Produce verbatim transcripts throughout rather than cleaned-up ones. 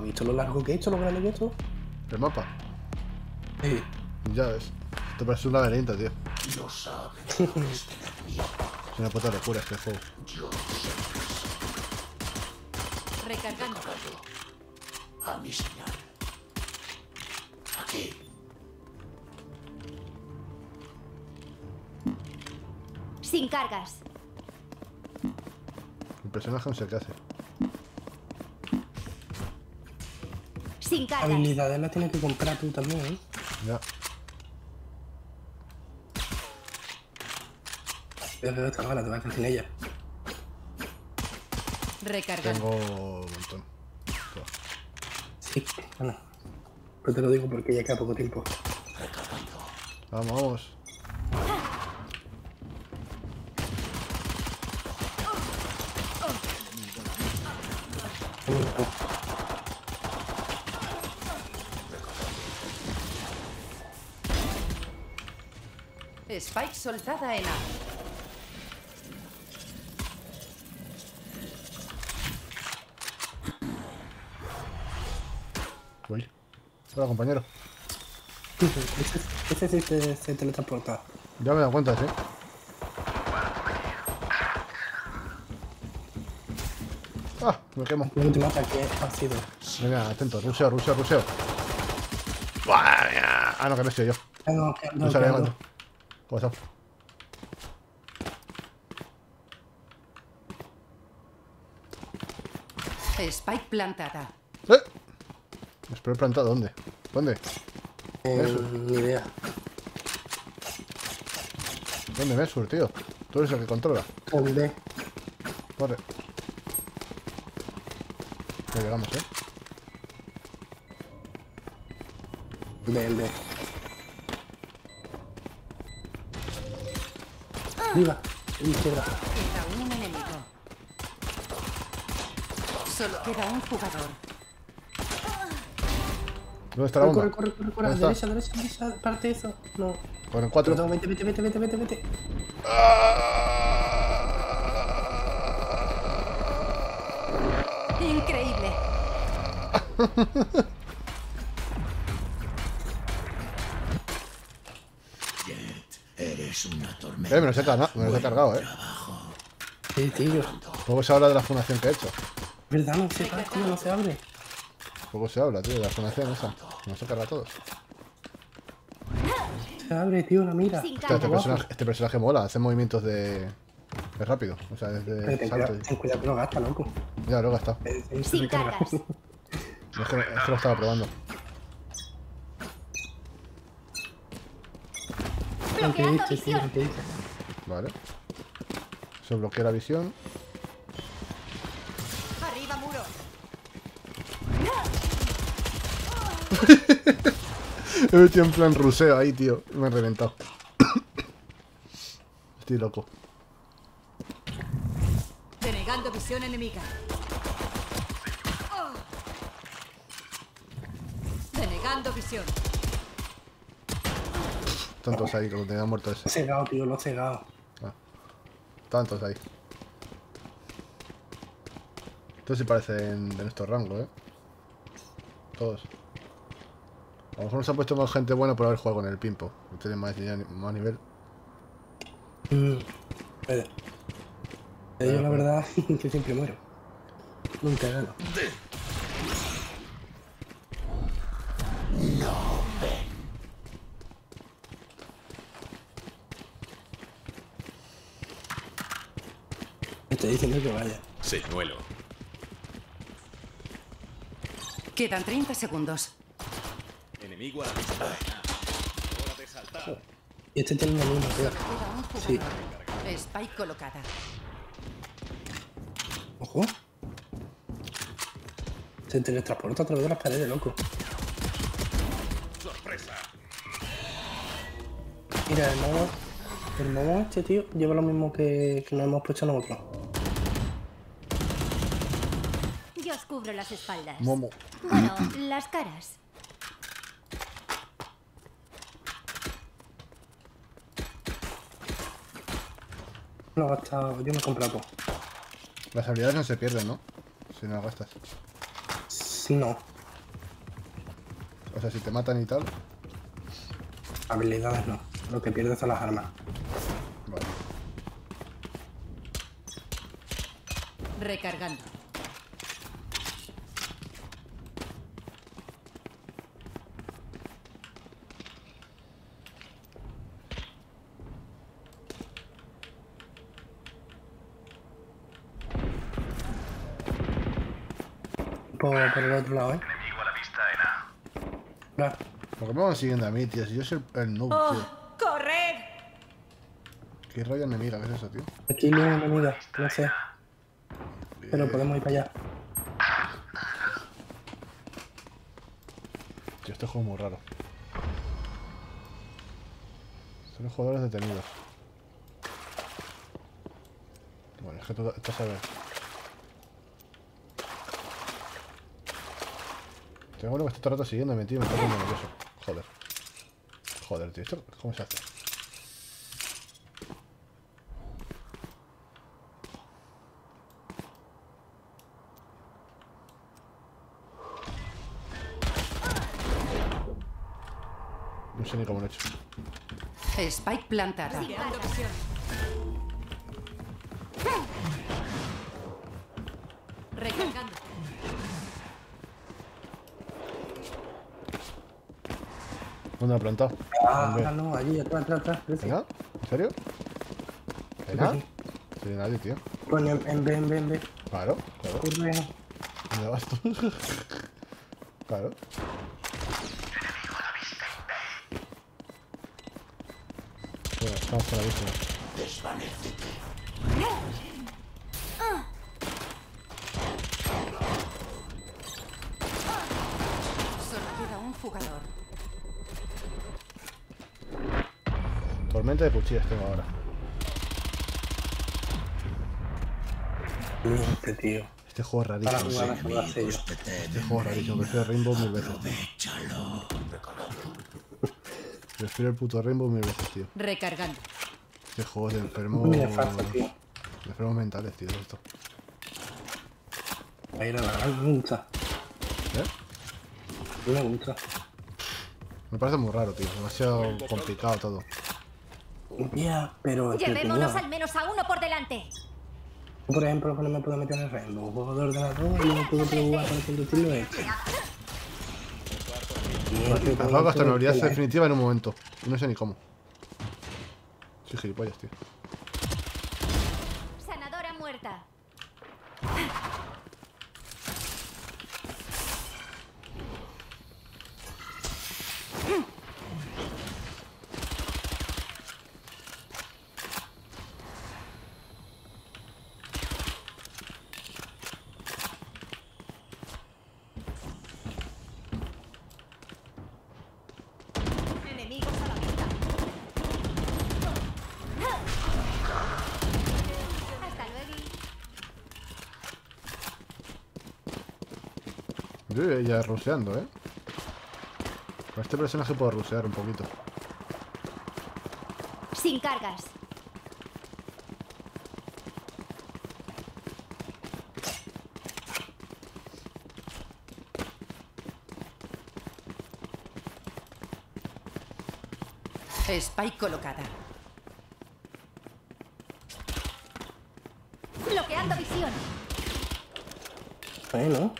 ¿Has visto lo largo que he hecho, lo grande que he hecho? ¿El mapa? Sí. Ya ves. Te parece un laberinto, tío. No sabes lo que es tener miedo. Es una puta locura este juego. Yo soy recargando. A mi señal. Aquí. Sin cargas. El personaje no sé qué hace. Sin cargas. Habilidades las tienes que comprar tú también, ¿eh? Ya. Voy a ver otra bala, te vas a hacer ella. Recargar. Tengo un montón. Sí, bueno. Pero te lo digo porque ya queda poco tiempo. Recargando. Vamos. Spike soltada en A. Uy. Hola, compañero. Este sí se, se teletransporta. Ya me da cuenta, sí. Ah, me quemo. El último ataque ha sido. Venga, atento. Ruseo, ruseo, ruseo. Ah, no, que no he sido yo. Ah, no, que, no, no, no. Pues up. Spike plantada. ¿Eh? ¿Spike plantada dónde? ¿Dónde? Mm, ni idea. ¿Dónde me sur, tío? Tú eres el que controla. ¿Dónde? Corre. Ya llegamos, ¿eh? De, el de. Viva, izquierda. Queda un enemigo. Solo queda un jugador. ¿Dónde está la bomba? Corre, corre, corre, corre. Derecha, derecha, derecha. Parte eso. No. Con el cuatro. No, vete, vete, vete, vete, vete, vete. Increíble. Eh, me los he cargado, me los he cargado, eh. Sí, tío. Poco se habla de la fundación que he hecho. ¿Verdad? No se abre, tío, no se abre. Poco se habla, tío, de la fundación esa. Me los he cargado a todos. Se abre, tío, la mira. Este, este, personaje, este personaje mola, hace movimientos de... de rápido. O sea, desde ten salto. Ten cuidado que lo gasta, loco. Ya, lo he gastado. Es que lo estaba probando. Que he hecho, sí, que he hecho. Vale. Se bloquea la visión. Arriba, muro. He metido en plan ruseo ahí, tío. Me he reventado. Estoy loco. Denegando visión enemiga. Denegando visión. Tantos ahí, como tenía muerto ese. Lo he cegado, tío, lo he cegado. Ah. Tantos ahí. Estos sí parecen de nuestro rango, eh. Todos. A lo mejor nos ha puesto más gente buena por haber jugado con el pimpo. Tienen más, más nivel. Mm. Pero, pero yo la verdad que siempre muero. Nunca gano. No. Estoy diciendo que vaya. Señuelo. Quedan treinta segundos. Enemigo a la vista. Hora de saltar. Y este tiene una misma pega. Sí. Spike colocada. Ojo. Se teletransporta a través de las paredes, loco. Sorpresa. Mira, el modo. El modo este, tío, lleva lo mismo que, que nos hemos puesto nosotros. Cubro las espaldas. Momo. Bueno, las caras. No he gastado, yo no he comprado. Las habilidades no se pierden, ¿no? Si no las gastas. No. O sea, si te matan y tal. Habilidades no. Lo que pierdes son las armas. Vale. Recargando. Por, por el otro lado, ¿eh? Nah. ¿Por qué me van siguiendo a mí, tío? Si yo soy el noob, oh, tío. ¡Corred! ¿Qué rayo enemiga? ¿Qué es eso, tío? Aquí no hay enemiga, no sé. Bien. Pero podemos ir para allá. Tío, este juego es muy raro. Son los jugadores detenidos. Bueno, es que tú estás a ver. Tengo uno que está todo el rato siguiéndome, tío, me está poniendo nervioso. Joder. Joder, tío, ¿esto cómo se hace? No sé ni cómo lo he hecho. Spike plantada. Recargando. ¿Dónde lo ha plantado? Ah, no, allí, atrás, atrás, atrás. ¿Venga? ¿En serio? ¿Venga? No tiene nadie, tío. Bueno, en B, en B, en B. Claro, claro. ¿Dónde vas tú? Claro. Bueno, estamos por la víctima. Desvanecete. Solo queda un jugador. Tormenta de cuchillas tengo ahora. Este tío. Este juego es rarísimo. Para jugar, sí, amigos, este juego es rarísimo. Prefiero Rainbow mil veces. Prefiero el puto Rainbow mil veces, tío. Recargando. Este juego es de enfermos. De enfermos mentales, tío, esto. A ir a la gran lucha. ¿Eh? Una lucha. Me parece muy raro, tío. Demasiado complicado todo. Ya, pero... Llevémonos al menos a uno por delante. Por ejemplo, cuando me puedo meter en el Rainbow, juego de ordenador y no puedo probar con el conducirlo este. Has dado hasta la habilidad definitiva en un momento. No sé ni cómo. Soy gilipollas, tío. Sanadora muerta. Ya ruseando, eh. Con este personaje puedo rusear un poquito. Sin cargas. Spike colocada. Bloqueando visión. Ahí, ¿no?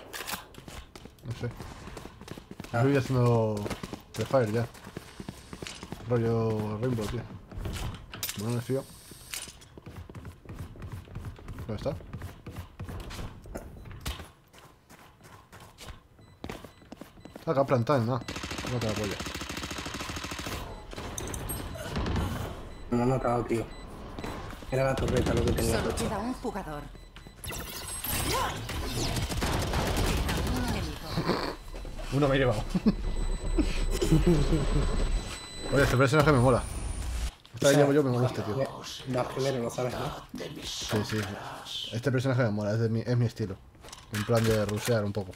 Sí. Yo voy haciendo Free Fire ya. Rollo Rainbow, tío. Bueno, me fío. ¿Dónde está? Está acá plantado, no. No te la polla. No me ha matado, tío. Era la torreta lo que tenía. Solo queda un jugador. Uno me he llevado. Oye, este personaje me mola. Esta vez llevo yo, me mola este, tío. No, primero lo sabes, ¿no? Sí, sí. Este personaje me mola, es, de mi, es mi estilo. En plan de rusear un poco.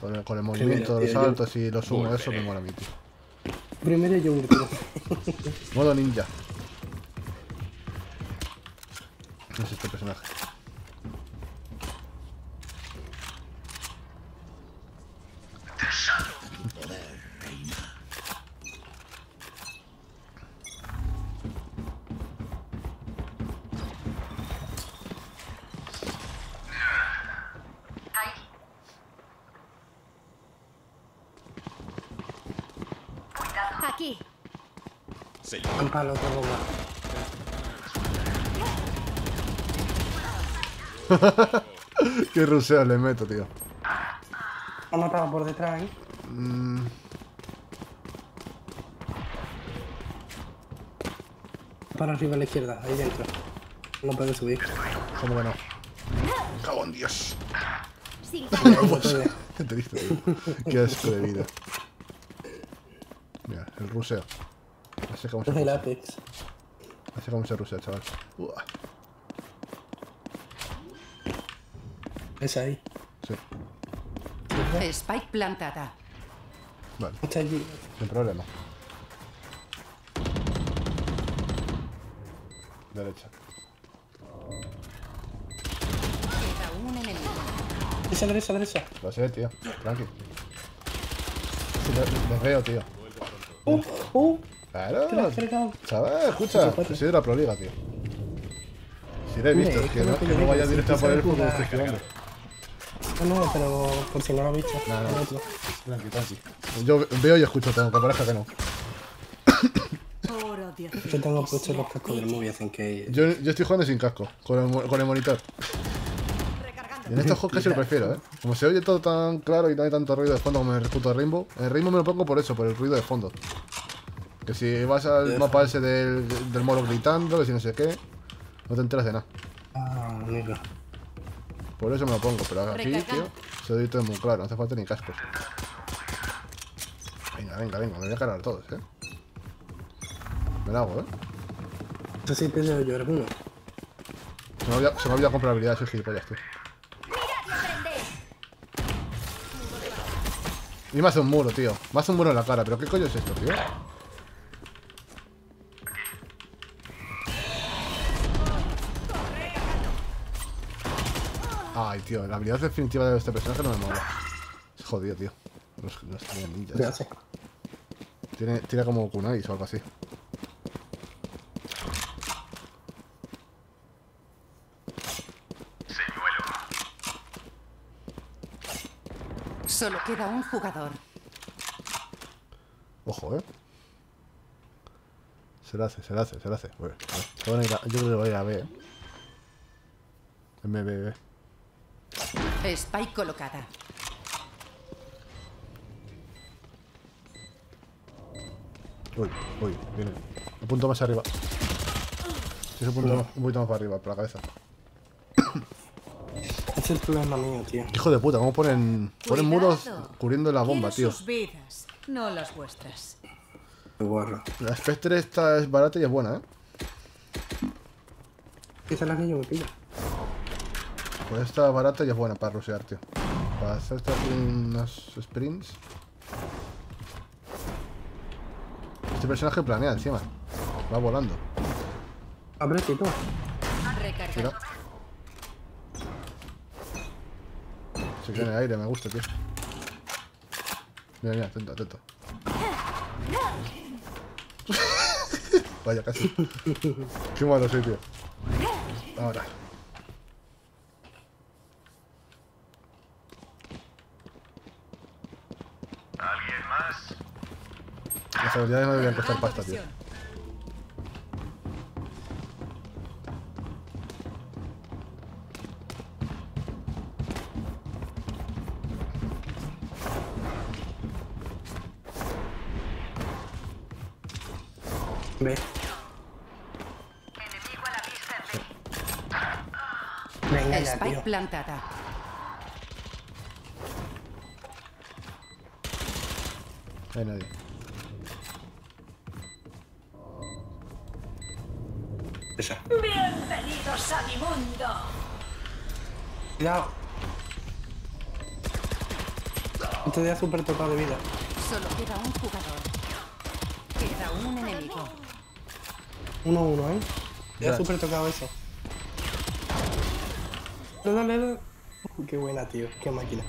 Con el, con el movimiento, primero, tío, los saltos yo... y los humos, eso me mola a mí, tío. Primero yo urto. Modo ninja. No es este personaje. aquí. Sí. Un palo de goma. Qué ruseo le meto, tío. Ha matado por detrás, ¿eh? Mm. Para arriba a la izquierda, ahí dentro. No puede subir. ¿Cómo que no? ¡Cabón, Dios! No puedo. Qué triste, tío. Qué asco de vida. Mira, el ruseo. Así como se rusea. El Apex. Así como se rusea, chaval. Uah. ¿Es ahí? Sí. Spike plantada. Vale. Está allí. Sin problema. Derecha. Derecha, derecha, derecha. Lo sé, tío. Tranqui. Los veo, tío. Uh, uh. Claro. Chaval, escucha. Soy de la Proliga, tío. Si lo he visto, es que no, que no vaya directo a por él porque me estoy quedando. No, no, pero por si no lo he visto. No, no, no. Tranqui, tranqui. Yo veo y escucho todo, que parezca que no. Yo tengo puestos los cascos del móvil, hacen que... Yo, yo estoy jugando sin casco, con el, con el monitor. Y en estos juegos casi lo prefiero, ¿eh? Como se oye todo tan claro y no hay tanto ruido de fondo como en el puto Rainbow. En el Rainbow me lo pongo por eso, por el ruido de fondo. Que si vas al mapa ese del, del moro gritando, que si no sé qué, no te enteras de nada. Ah, amigo. Por eso me lo pongo, pero aquí, tío, se oye todo muy claro, no hace falta ni cascos. Venga, venga, venga, me voy a cargar todos, ¿eh? Me la hago, ¿eh? No sé si pienso yo alguno. Se me había, se me había comprado habilidades, soy gilipollas, tío. Y me hace un muro, tío. Me hace un muro en la cara, pero ¿qué coño es esto, tío? Ay, tío, la habilidad definitiva de este personaje no me mola. Es jodido, tío. Los, los ninjas. Tiene, tiene como kunais o algo así. Solo queda un jugador. Ojo, eh. Se lo hace, se lo hace, se lo hace. Bueno, bueno, yo creo que voy a ir a B, eh. M, B, B. Spike colocada. Uy, uy, viene. Un punto más arriba. Sí, es un punto más, un poquito más para arriba, por la cabeza. Es el problema mío, tío. Hijo de puta, ¿cómo ponen, ponen muros cubriendo la bomba, tío? Sus vidas, no las vuestras. La Spectre esta es barata y es buena, ¿eh? Esa es la que yo me pillo. Pues esta barata y es buena para rushear, tío. Para hacerte unos sprints. Este personaje planea encima. Va volando. Abre, tío. Mira. Se queda en el aire, me gusta, tío. Mira, mira, atento, atento. Vaya, casi. Qué malo soy, tío. Ahora. ¿Alguien más? Las habilidades me deberían costar pasta, tío. B. Enemigo a la vista. Venga, ya, tío. Spike plantada. No hay nadie. Esa. Bienvenidos a mi mundo. Cuidado. Esto ya es súper tocado de vida. Solo queda un jugador. Queda un enemigo. Uno a uno, ¿eh? Ya yes. Súper tocado eso. No, no, no. Qué buena, tío. Qué máquina.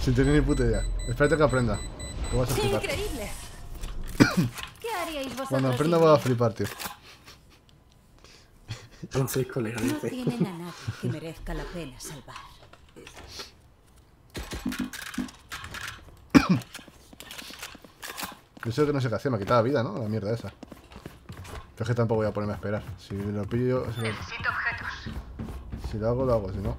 Sin tener ni puta idea. Espérate que aprenda. Lo vas a flipar. Increíble. ¿Qué haríais vosotros? Cuando aprenda vas a flipar, tío. No sois colegas, dice. No tienen a nadie que merezca la pena salvar. Eso que no sé qué hacer, me ha quitado la vida, ¿no? La mierda esa. Pero es que tampoco voy a ponerme a esperar. Si lo pillo... Si lo, Necesito objetos. Si lo hago, lo hago, si no...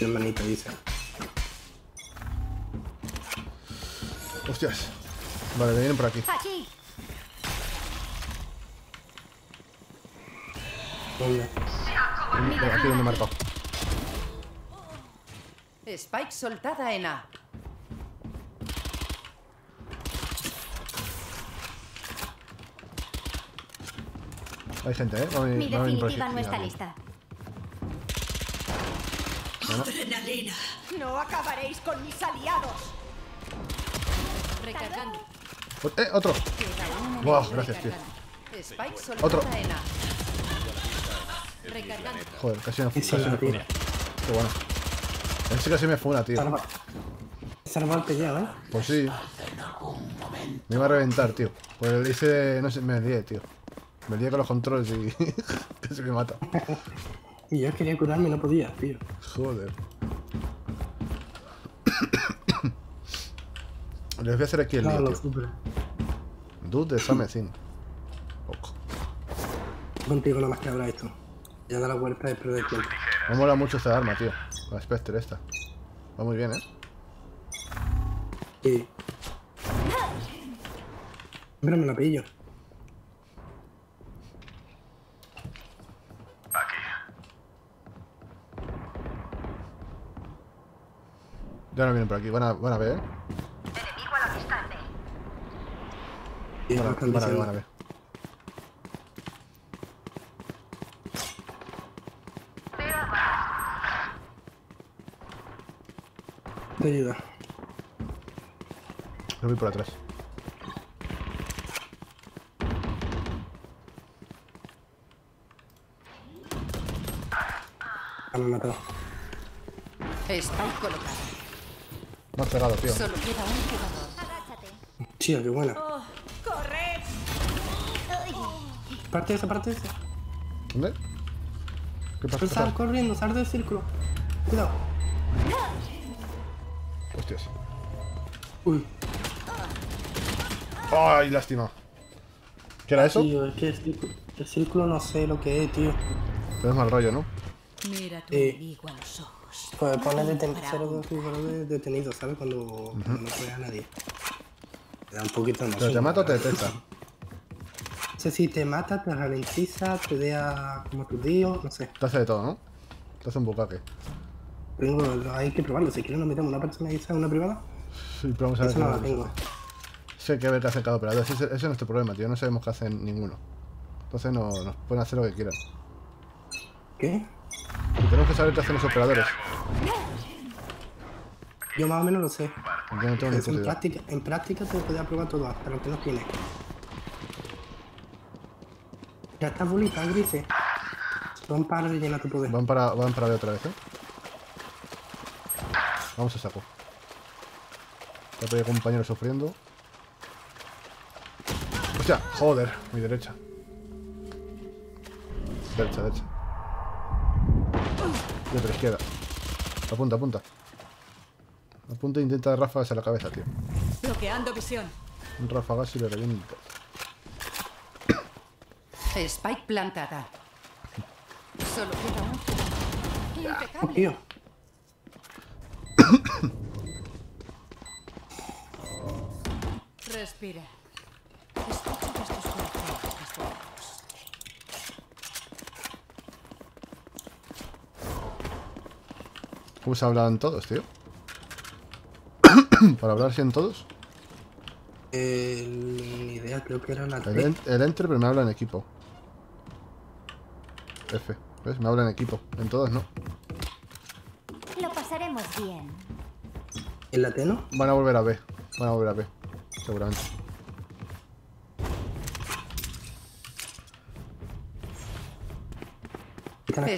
Hermanita, dice. Hostias. Vale, me vienen por aquí. Aquí. Venga, aquí donde he marcado. Spike soltada en A. Hay gente, ¿eh? Va a venir, Mi va a venir definitiva por aquí. No está lista. Bueno. Adrenalina. No acabaréis con mis aliados. Recargando. Eh, otro. Wow, gracias, tío. Otro. Recargando. Joder, casi me fue. Qué bueno. En sí casi me fue una, tío. Está mal peleado, ¿eh? Pues sí. Me iba a reventar, tío. Pues le hice. No sé, me lié, tío. Me lié con los controles y. Casi me mata. Y yo quería curarme y no podía, tío. Joder. Les voy a hacer aquí el lío, tío. Dude de Samecin. Contigo nada más que habrá esto. Ya da la vuelta y perder tiempo. Me mola mucho esta arma, tío. La Spectre esta. Va muy bien, ¿eh? Sí. Pero me la pillo. Ya no vienen por aquí, van a, van a ver, ¿eh? Enemigo a la distancia. Van a, van a ver, van a ver. Te ayuda. Lo voy por atrás. Me han matado. Están colocados. No has pegado, tío. Solo queda un jugador. Tío, qué buena. Oh, corre. Parte esa, parte esa. ¿Dónde? ¿Qué pasa? Sal corriendo, sal del círculo. Cuidado. Hostias. Uy. Ay, lástima. ¿Qué era eso? Tío, es que el círculo, el círculo no sé lo que es, tío. Te das mal rollo, ¿no? Mira tu enemigo a los ojos. Pues pone detenido, ¿sabes? Cuando, uh -huh. cuando no juegas a nadie. Te da un poquito más. ¿Pero te mata o te detecta? No sé si te mata, te ralentiza, te deja como tu tío, no sé. Te hace de todo, ¿no? Te hace un bucaque. Tengo, hay que probarlo. Si quieres nos metemos una persona y una privada. Sí, pero vamos a ver. Eso no la tengo. Sí, hay que ver qué hace cada operador. Ese, ese es nuestro problema, tío. No sabemos qué hacen ninguno. Entonces no, nos pueden hacer lo que quieran. ¿Qué? Tenemos que saber qué hacen los operadores. Yo más o menos lo sé. Yo no tengo ni en, práctica, en práctica te podía probar todo, hasta lo que no tienes. Ya estás bolitas grises. Van para rellenar tu poder. Van para, van para ver otra vez, ¿eh? Vamos a saco. Ya tengo compañeros sufriendo. ¡Hostia! ¡Joder! Mi derecha. Derecha, derecha. Y otra izquierda. Apunta, apunta. Apunta e intenta ráfagas a la cabeza, tío. Bloqueando visión. Un ráfagas y le reviento. Spike plantada. Solo queda un. ¡Qué impecable! Tío. Respira. Escucha estos cuerpos. Pues hablan todos, tío. ¿Para hablarse en todos? Eh, ni idea, creo que era la el, en, el enter, pero me habla en equipo. F, ¿ves? Me habla en equipo. En todos no. Lo pasaremos bien. ¿En la T no? Van a volver a B. Van a volver a B. Seguramente.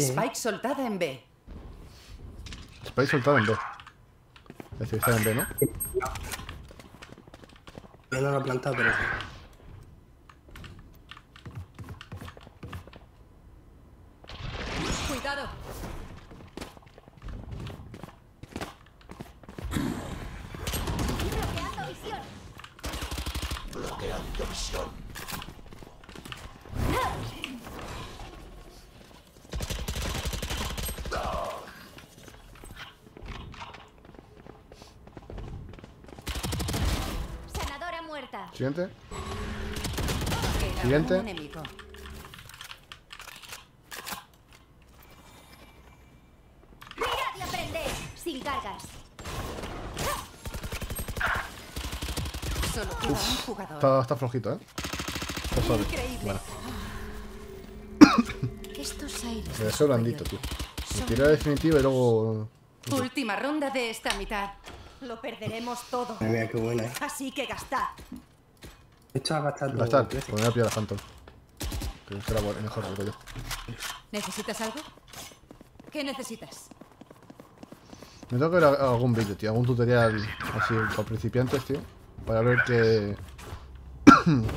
Spike soltada en B. Spike soltado en B. Es decir, está en B, ¿no? No, no lo ha plantado, pero... Sanadora muerta. Siguiente. Siguiente. Mirad y aprended sin cargas. Solo queda un jugador. Está, está flojito, ¿eh? Está solo. Bueno. Estos aires. Me deseo blandito, tío. Me tiré la definitiva y luego. Última ronda de esta mitad. Lo perderemos todo. Mira qué buena, ¿eh? Así que gastad. Esto ha gastado. Gastar, tío. Poner a pillar a Phantom. Que será mejor que yo. ¿Necesitas algo? ¿Qué necesitas? Me tengo que ver algún vídeo, tío. Algún tutorial así para principiantes, tío. Para ver que...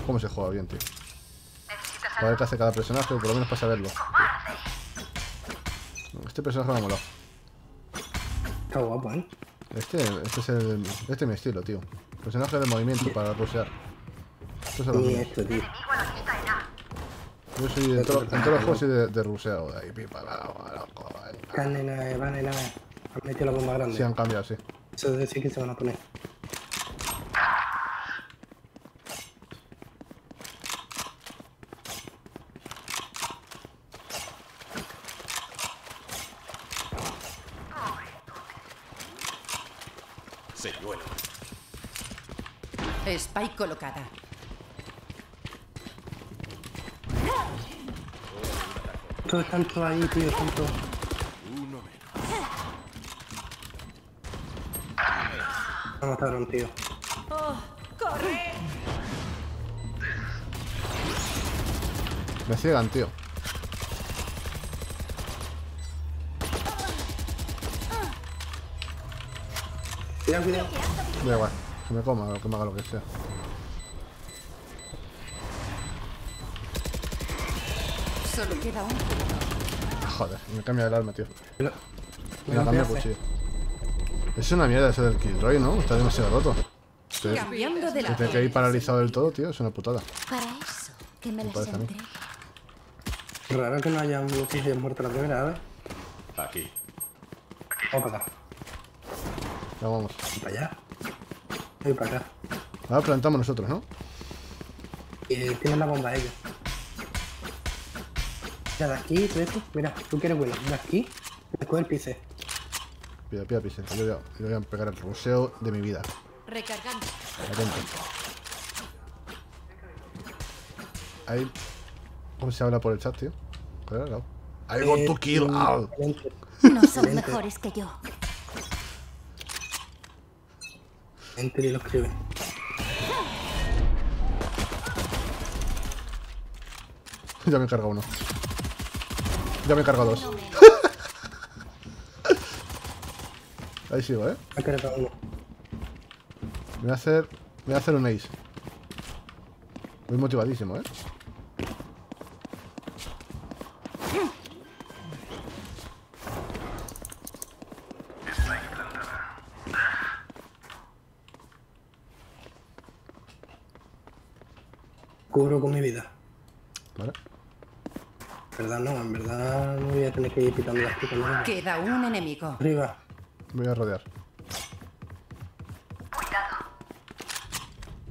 cómo se juega bien, tío. Para ver qué hace cada personaje, o por lo menos para saberlo. Tío. Este personaje me ha molado. Está guapo, ¿eh? Este, este es el... Este es mi estilo, tío. Personaje de movimiento para posear. Esto es algo mío. Yo soy de todo, en todos los juegos soy de, de ruseo. De ahí, pipa, la... Van en la... Han metido la bomba grande. Sí, han cambiado, sí. Eso debe decir que se van a poner. Señuelo. Spike colocada. Todo está todo ahí, tío, tanto. Uno menos. Me mataron, tío. Oh, corre. Me ciegan, tío. Da igual, que me coma, que me haga lo que sea. Solo queda un punto. Joder, me cambia el arma, tío. Me la cambia el cuchillo. Es una mierda eso del Killroy, ¿no? Está demasiado roto. Sí. Que te quedé paralizado del todo, tío, es una putada. Para eso, que me las entregue. Raro que no haya un cuchillo muerto la primera vez. Aquí. Vamos para acá. Ya vamos. ¿Para allá? Voy para acá. Ahora plantamos nosotros, ¿no? Eh, tienen la bomba ellos. Mira, de aquí, de esto. Mira, tú quieres vuelo. De aquí, después el pise. Pida, pida, pise. Yo voy a, yo voy a pegar el ruseo de mi vida. Recargando. Atento. Ahí. ¿Cómo se habla por el chat, tío? Claro, no. I eh, want to kill out. No son mejores que yo. Entre y lo escribe. Ya me he cargado uno. Ya me he cargado dos. Ahí sigo, ¿eh? Me he cargado uno. Me voy a hacer... Me voy a hacer un ace. Voy motivadísimo, ¿eh? Cubro con mi vida. Vale. En verdad no, en verdad no voy a tener que ir pitando las pistolas. Queda un enemigo. Arriba. Voy a rodear. Cuidado.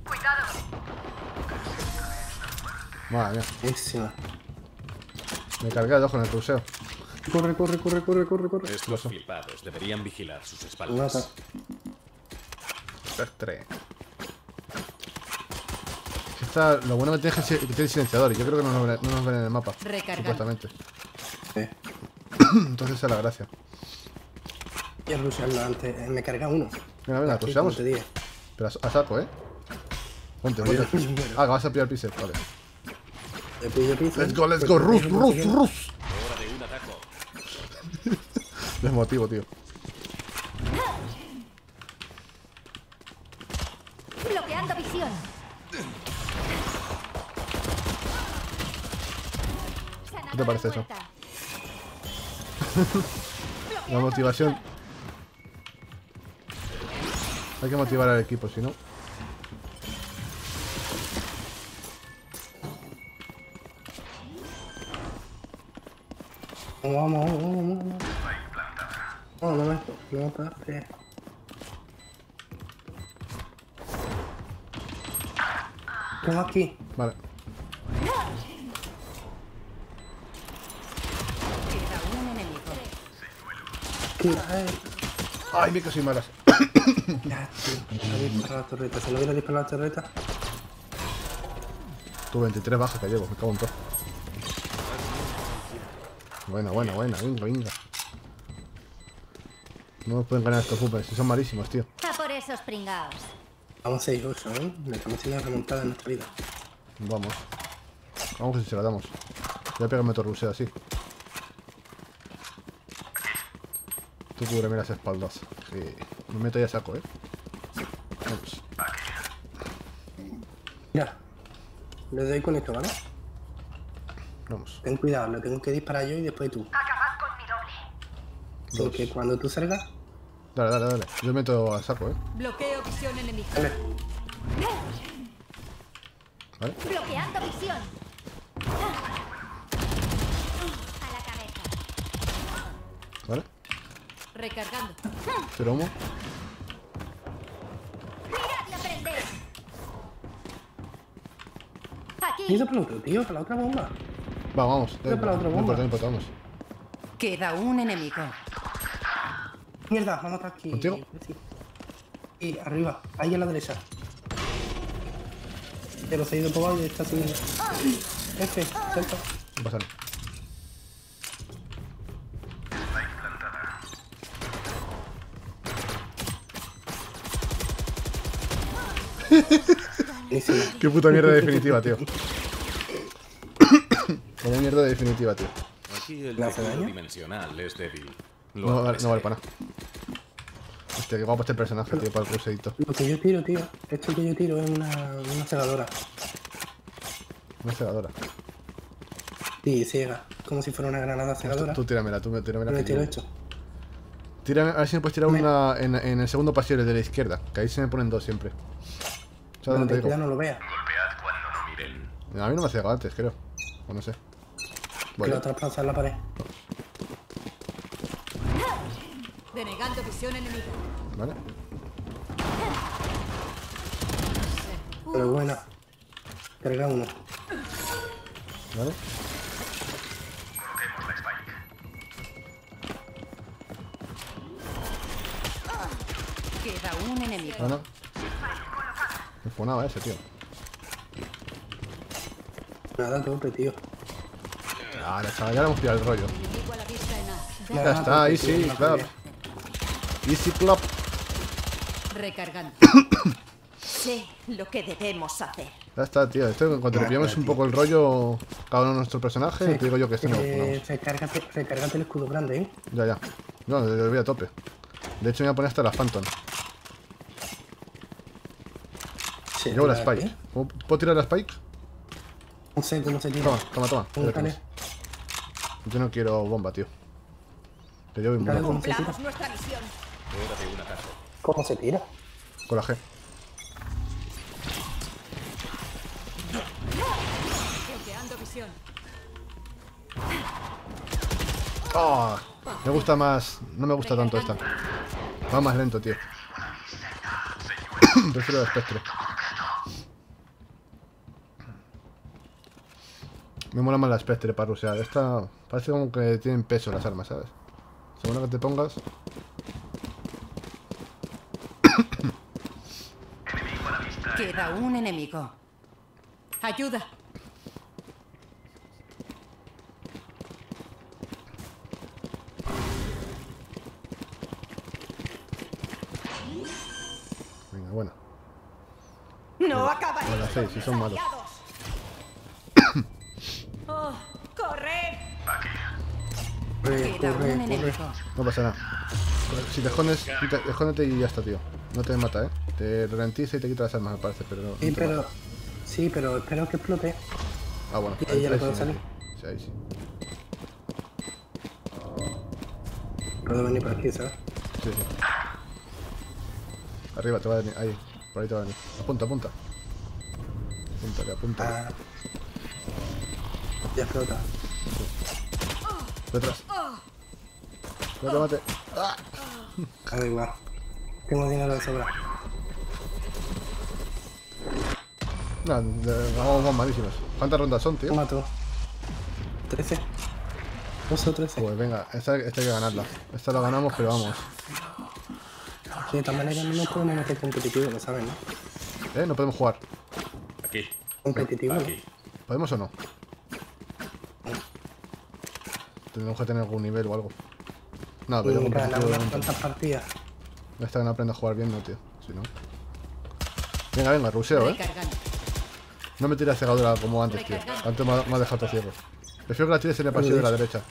Cuidado. Madre mía. Buenísima. Me cargué dos con el ruseo. Corre, corre, corre, corre, corre, corre. Estos flipados deberían vigilar sus espaldas. Tres. Está, lo bueno que tiene es que tiene silenciador y yo creo que no nos ven, no nos ven en el mapa. Recargando. Supuestamente. Sí. Entonces esa es la gracia. Voy a rushearlo antes. Me carga uno. Venga, venga, rusheamos. Pero a saco, ¿eh? Ponte, ponte. Ah, que vas a pillar pizza, vale. Te pillo pizza. Let's go, let's go. Rus, rus, rus. Hora de un ataco. Desmotivo, tío. Bloqueando visión. ¿Qué te parece eso? La motivación. Hay que motivar al equipo, si no. Vamos, vamos, vamos, vamos. No, no me no mataste. Tengo aquí. Vale. ¿Qué? Ay, me casi malas. Ya, tío. Se lo voy a disparar a la torreta. Se lo voy a disparar a la torreta. Tú veintitrés bajas que llevo, me cago en todo. Buena, buena, buena, venga, venga. No nos pueden ganar estos fútboles, son malísimos, tío. A por esos pringados. Vamos a ir ocho, ¿eh? Le estamos haciendo una remontada en nuestra vida. Vamos. Vamos y se la damos. Voy a pegarme otro ruseo así. Tú cúbreme las espaldas. Sí. Me meto y ya saco, ¿eh? Vamos. Mira. Le doy con esto, ¿vale? Vamos. Ten cuidado, lo tengo que disparar yo y después tú. Acabad con mi doble. Porque cuando tú salgas... Dale, dale, dale. Yo meto a saco, ¿eh? Bloqueo visión enemiga. Dale. Vale. Bloqueando visión. A la cabeza. Vale. Recargando. Pero humo. Mirad la prender. Aquí. ¿Tienes para otro, tío? Para la otra bomba. Va, vamos. Dale, para la otra bomba. No importa, no importa. Queda un enemigo. Mierda, vamos para aquí. ¿Contigo? Y arriba, ahí a la derecha. Pero se ha ido por abajo y está subiendo. Este, salta. Va a salir. Qué puta mierda de definitiva, tío. Una mierda de definitiva, tío. Aquí el daño dimensional es débil. No, no vale, no vale para nada. Hostia, que guapo este personaje, tío, para el cruceito. Lo que yo tiro, tío, esto que yo tiro es una, una cegadora. ¿Una cegadora? Sí, ciega. Como si fuera una granada cegadora. Tú, tú tíramela, tú tíramela. No me tiro esto. Tírame, a ver si me puedes tirar me... una en, en el segundo pasillo desde la izquierda, que ahí se me ponen dos siempre. ¿Sabes dónde te digo? Ya no lo vea. Golpead cuando no miren. No, a mí no me ha cegado antes, creo. O no sé. Bueno. Quiero traspasar la pared. Denegando visión enemiga. Vale. Pero bueno. Carga uno. Vale. Cogemos la spike. Queda un enemigo. Bueno. Me fonaba ese, tío. Nada, tope, tío. Ahora, chaval, ya le hemos pillado el rollo. Ya, ya está, ahí sí, claro. Easy clap. Recargando. Sé lo que debemos hacer. Ya está, tío. Esto, en cuanto le pillamos un poco el rollo, cada uno de nuestro personaje, sí. Te digo yo que este no. Eh, recárgate, recárgate el escudo grande, ¿eh? Ya, ya. No, lo voy a tope. De hecho, me voy a poner hasta la Phantom. Sí, llevo la Spike. ¿Eh? ¿Puedo tirar la Spike? No sé cómo se tira. Toma, toma, toma. Yo no quiero bomba, tío. Te llevo bomba. ¿Cómo se tira? ¿Cómo se tira? Con la G. Oh, me gusta más. No me gusta tanto esta. Va más lento, tío. Prefiero el espectro. Me mola más la Spectre para rusear. Esta parece como que tienen peso las armas, ¿sabes? Según la que te pongas. Queda un enemigo. Ayuda. Venga, bueno. No acaba. Ahora sí, sí son malos. Corre, corre, corre. No pasa nada. Si te escondes, escóndete y ya está, tío. No te mata, eh. Te ralentiza y te quita las armas, me parece, pero no. Sí, no pero. Mata. Sí, pero espero que explote. Ah, bueno. Y ahí ya le puedo sí, salir. Sí, ahí sí. Puedo venir por aquí, ¿sabes? Sí, sí. Arriba te va a venir, ahí. Por ahí te va a venir. Apunta, apunta. Apúntale, apunta. Ah, ya explota. Sí. Detrás. No te mate. ¡Ah! Da igual. Tengo dinero de sobra. No, vamos malísimos. ¿Cuántas rondas son, tío? Me mato. trece. doce o trece. Pues venga, esta, esta hay que ganarla. Esta la ganamos, pero vamos. Sí, de tal manera no podemos hacer competitivo, lo saben, ¿no? ¿Eh? No podemos jugar. Aquí. Competitivo. Aquí. ¿Podemos o no? Tenemos que tener algún nivel o algo. No, pero competitivo de momento. ¿Cuántas partidas? Esta que no aprendo a jugar bien, no, tío. Si no. Venga, venga, ruseo, ¿eh? No me tires cegadora como antes, tío. Antes me ha, me ha dejado todo ciego. Prefiero que la tires en el pasillo de la derecha.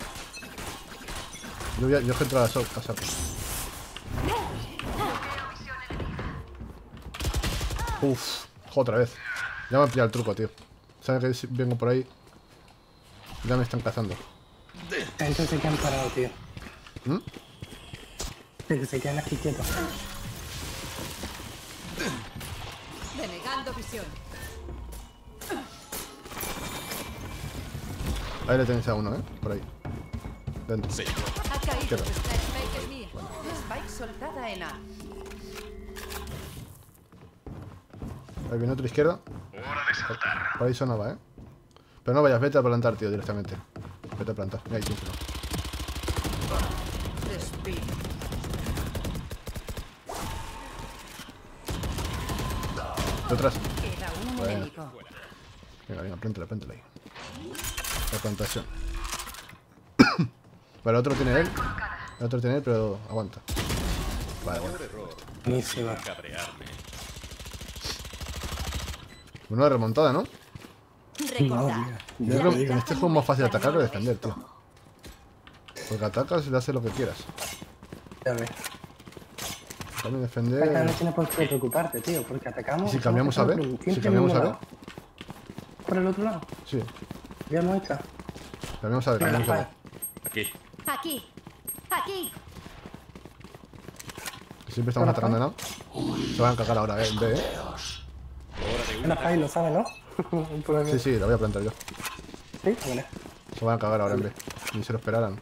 Yo voy a, yo voy a entrar a saco. Uff, otra vez. Ya me han pillado el truco, tío. Saben que si vengo por ahí. Ya me están cazando. Entonces se quedan parados, tío. ¿Mm? Que se quedan aquí quietos. Denegando visión. Ahí le tenéis a uno, ¿eh? Por ahí. Dentro. Sí. Ha caído. Spike soltada en A. Ahí viene otro izquierda. Hora de saltar. Por ahí sonaba, ¿eh? Pero no vayas, vete a plantar, tío, directamente. Vete a plantar. Mira, ahí tú. Atrás. Bueno. Venga, venga, pléntela, pléntela ahí. La plantación. Vale, otro tiene él. El otro tiene él, pero aguanta. Vale, bueno. Una remontada, ¿no? No, en este juego es más fácil atacar que defender, tío. Porque atacas y le haces lo que quieras. Ya ves. También defender. Acá no tienes por qué preocuparte, tío, porque atacamos. ¿Y si cambiamos a B? Si cambiamos a B. ¿Por el otro lado? Sí. Ya no está. Cambiamos a B, cambiamos a B. Aquí. Aquí. Aquí. Siempre estamos atacando, ¿no? Se van a cagar ahora, eh, en B, eh. La Jai lo sabe, ¿no? Sí, sí, la voy a plantar yo. Sí, vale. Se van a cagar ahora en B. Ni se lo esperaran.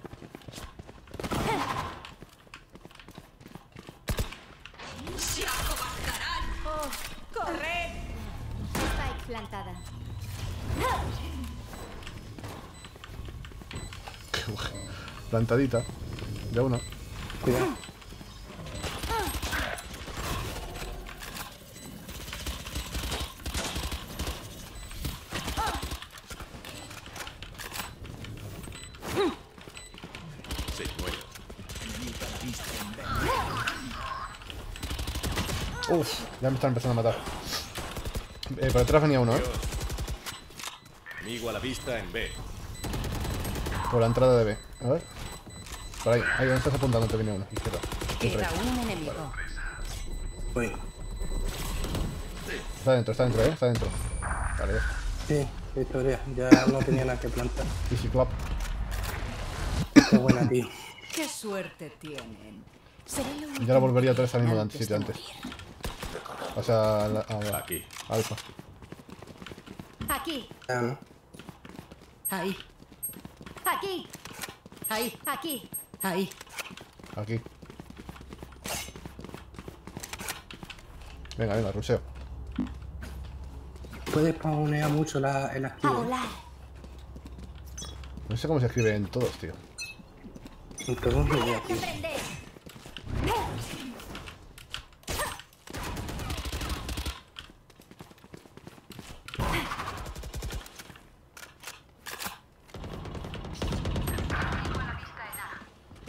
Plantadita. Ya una. Cuidado. Sí, bueno. Uf, ya me están empezando a matar. Eh, por atrás venía uno, eh. Amigo a la vista en B. Por la entrada de B. A ver. Por ahí, ahí donde estás apuntando te viene uno, izquierda. Queda un enemigo. Vale. Está dentro, está dentro, eh, está dentro. Vale. Sí, historia, ya no tenía nada que plantar. Easy clap. Qué buena, tío. Qué suerte tienen. Yo la volvería a traer al mismo sitio antes. O sea, a, la, a la, aquí. Alfa. Aquí. Ah, ¿no? Ahí. Aquí. Ahí, aquí. Ahí. Aquí. Venga, venga, ruseo. Puedes spawnear mucho la, el activo. No sé cómo se escribe en todos, tío. En todos los videos, tío.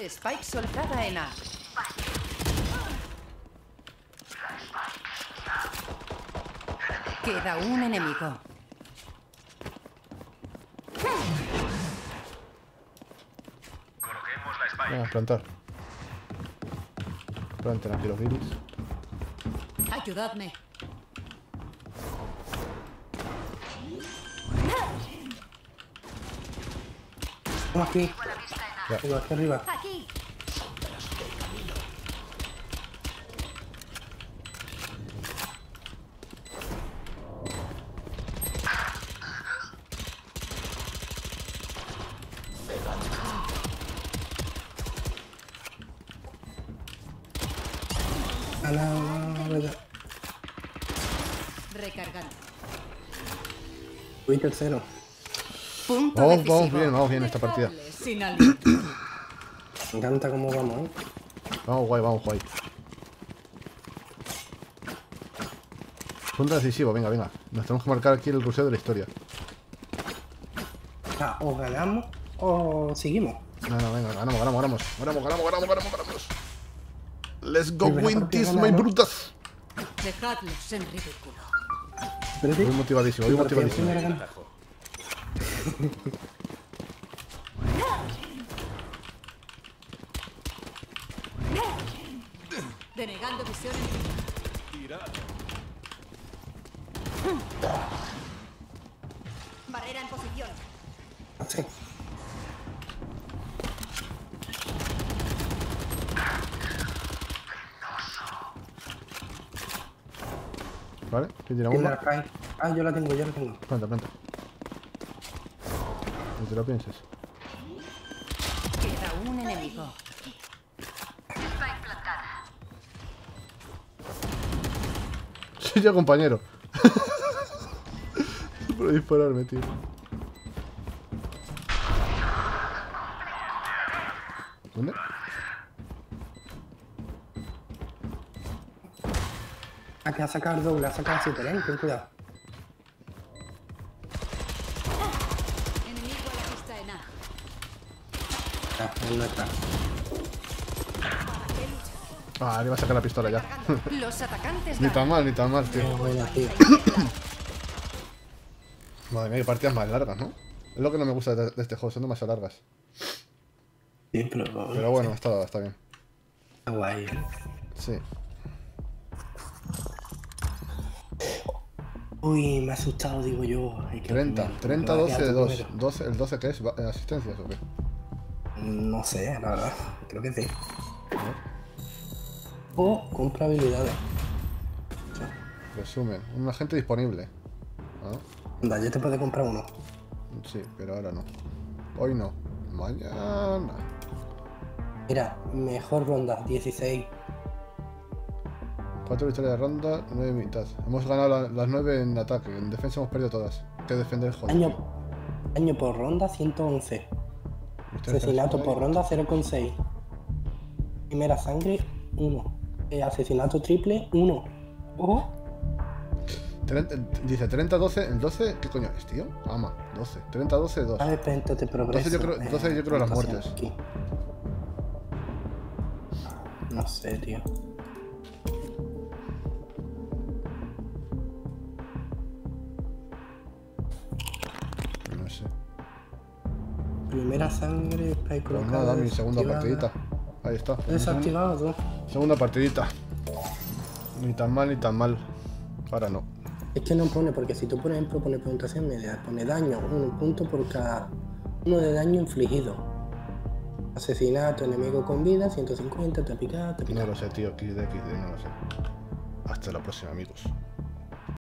Spike soltada en A. Queda un enemigo. Coloquemos la Spike. Venga, plantar. Planten aquí los virus. Ayudadme. Vamos aquí. Ya. Arriba, hacia arriba. Aquí. a la hora. Recargando. Voy tercero. Punto vamos, decisivo. Vamos bien, vamos bien esta partida. Me encanta cómo vamos, ¿eh? Vamos guay, vamos guay. Punto decisivo, venga, venga. Nos tenemos que marcar aquí el crucero de la historia. Ah, o ganamos o seguimos. No, no, venga, ganamos, ganamos, ganamos. Ganamos, ganamos, ganamos, ganamos, ganamos. Let's go win this, my brutas. Dejadlos en ridículo. Muy motivadísimo, muy motivadísimo. Denegando visión en tirada. Barrera en posición. Sí. Vale, que tiramos una. Ah, yo la tengo, yo la tengo. Planta, planta. No te lo pienses. Queda un enemigo. Está implantada. Soy yo, compañero. Por dispararme, tío. ¿Dónde? Aquí a sacar doble, a sacar siete, ¿eh? Ten cuidado. Enemigo a la vista en A. Ah, ahí no está. Ah, le va a sacar la pistola ya. Los atacantes. Ni tan mal, ni tan mal, tío. No, bueno, tío. Madre mía, qué partidas más largas, ¿no? Es lo que no me gusta de este juego, son demasiado largas. Sí, pero, pero bueno, sí. está, está bien. Está guay. Sí. Uy, me ha asustado, digo yo. Hay que treinta, treinta, doce, dos. doce, ¿el doce qué es? ¿Asistencias o qué? No sé, la verdad. Creo que sí. O compra habilidades. Resumen, un agente disponible. Anda, ¿no? Yo te puedo comprar uno. Sí, pero ahora no. Hoy no. Mañana. Mira, mejor ronda, dieciséis. Cuatro victorias de ronda, nueve mitad. Hemos ganado la, las nueve en ataque, en defensa hemos perdido todas. Hay que defender, joder. Año, año por ronda, ciento once. Asesinato por ronda, cero coma seis. Primera sangre, uno. Asesinato triple, uno. Ojo. Dice treinta, doce, el doce, ¿qué coño es, tío? Ama, doce. treinta, doce, dos. A ver, entonces progreso. doce yo creo las muertes. No sé, tío. Primera sangre, spray colocado. Nada, mi segunda partidita. Ahí está. Desactivado tú. Segunda partidita. Ni tan mal, ni tan mal. Ahora no. Es que no pone, porque si tú por ejemplo pones puntuación media, pone daño, un punto por cada uno de daño infligido. Asesinato, enemigo con vida, ciento cincuenta, te pica, te pica. No lo sé, tío, equis de, equis de, no lo sé. Hasta la próxima, amigos.